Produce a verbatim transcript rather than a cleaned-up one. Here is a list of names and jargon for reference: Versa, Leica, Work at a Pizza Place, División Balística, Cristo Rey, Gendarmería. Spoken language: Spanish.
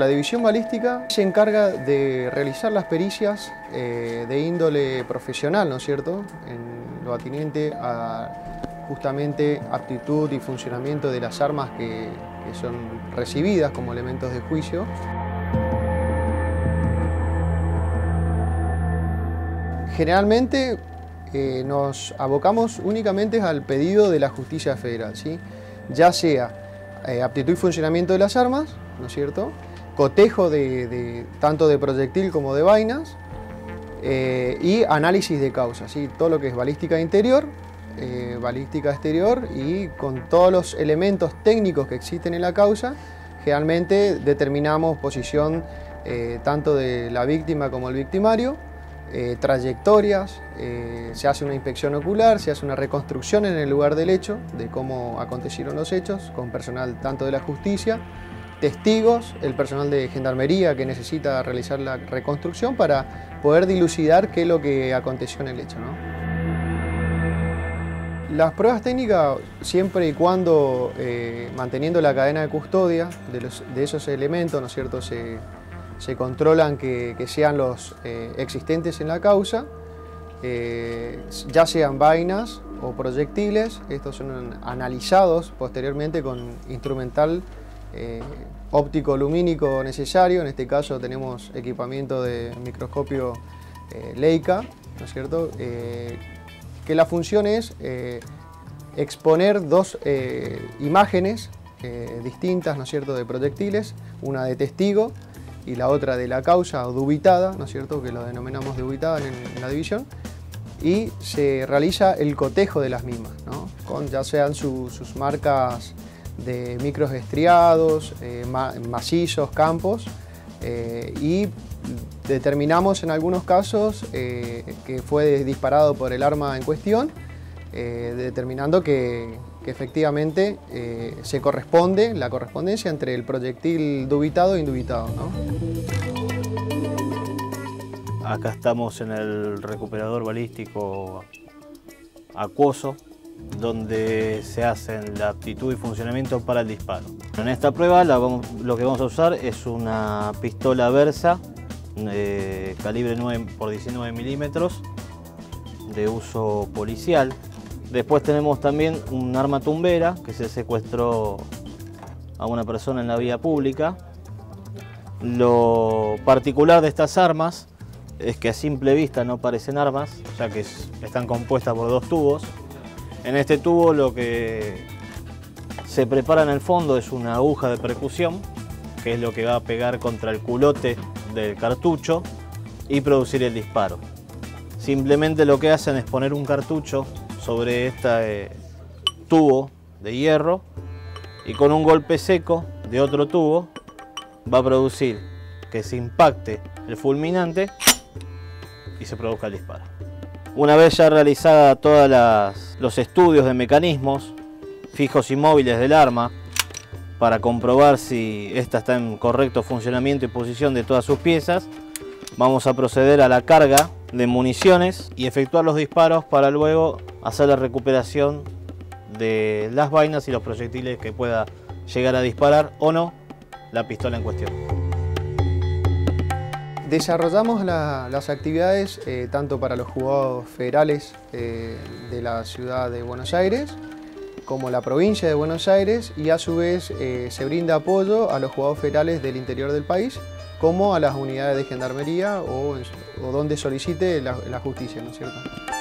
La División Balística se encarga de realizar las pericias eh, de índole profesional, ¿no es cierto?, en lo atinente a justamente aptitud y funcionamiento de las armas que, que son recibidas como elementos de juicio. Generalmente eh, nos abocamos únicamente al pedido de la justicia federal, ¿sí? Ya sea eh, aptitud y funcionamiento de las armas, ¿no es cierto?, cotejo de, de, tanto de proyectil como de vainas eh, y análisis de causa, ¿sí? Todo lo que es balística interior, eh, balística exterior y con todos los elementos técnicos que existen en la causa, generalmente determinamos posición eh, tanto de la víctima como el victimario, eh, trayectorias, eh, se hace una inspección ocular, se hace una reconstrucción en el lugar del hecho, de cómo acontecieron los hechos, con personal tanto de la justicia, testigos, el personal de Gendarmería que necesita realizar la reconstrucción para poder dilucidar qué es lo que aconteció en el hecho, ¿no? Las pruebas técnicas, siempre y cuando eh, manteniendo la cadena de custodia de, los, de esos elementos, ¿no es cierto?, se, se controlan que, que sean los eh, existentes en la causa, eh, ya sean vainas o proyectiles, estos son analizados posteriormente con instrumental Eh, óptico lumínico necesario. En este caso tenemos equipamiento de microscopio eh, Leica, ¿no es cierto?, eh, que la función es eh, exponer dos eh, imágenes eh, distintas, ¿no es cierto?, de proyectiles, una de testigo y la otra de la causa o dubitada, ¿no es cierto?, que lo denominamos dubitada en, en la división, y se realiza el cotejo de las mismas, ¿no?, con ya sean su, sus marcas de micros estriados, eh, ma macizos, campos, eh, y determinamos en algunos casos eh, que fue disparado por el arma en cuestión, eh, determinando que, que efectivamente eh, se corresponde la correspondencia entre el proyectil dubitado e indubitado, ¿no? Acá estamos en el recuperador balístico acuoso, donde se hacen la aptitud y funcionamiento para el disparo. En esta prueba la vamos, lo que vamos a usar es una pistola Versa eh, calibre nueve por diecinueve milímetros de uso policial. Después tenemos también un arma tumbera que se secuestró a una persona en la vía pública. Lo particular de estas armas es que a simple vista no parecen armas, ya que están compuestas por dos tubos. En este tubo lo que se prepara en el fondo es una aguja de percusión, que es lo que va a pegar contra el culote del cartucho y producir el disparo. Simplemente lo que hacen es poner un cartucho sobre este eh, tubo de hierro y con un golpe seco de otro tubo va a producir que se impacte el fulminante y se produzca el disparo. Una vez ya realizada todos los estudios de mecanismos fijos y móviles del arma para comprobar si ésta está en correcto funcionamiento y posición de todas sus piezas, vamos a proceder a la carga de municiones y efectuar los disparos para luego hacer la recuperación de las vainas y los proyectiles que pueda llegar a disparar o no la pistola en cuestión. Desarrollamos la, las actividades eh, tanto para los juzgados federales eh, de la ciudad de Buenos Aires como la provincia de Buenos Aires, y a su vez eh, se brinda apoyo a los juzgados federales del interior del país como a las unidades de Gendarmería o, o donde solicite la, la justicia, ¿no es cierto?